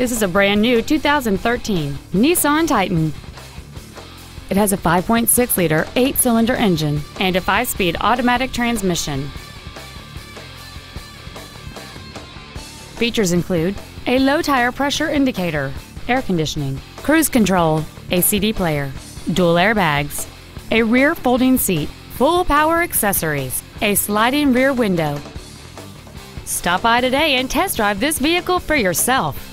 This is a brand new 2013 Nissan Titan. It has a 5.6-liter 8-cylinder engine and a 5-speed automatic transmission. Features include a low tire pressure indicator, air conditioning, cruise control, a CD player, dual airbags, a rear folding seat, full power accessories, a sliding rear window. Stop by today and test drive this vehicle for yourself.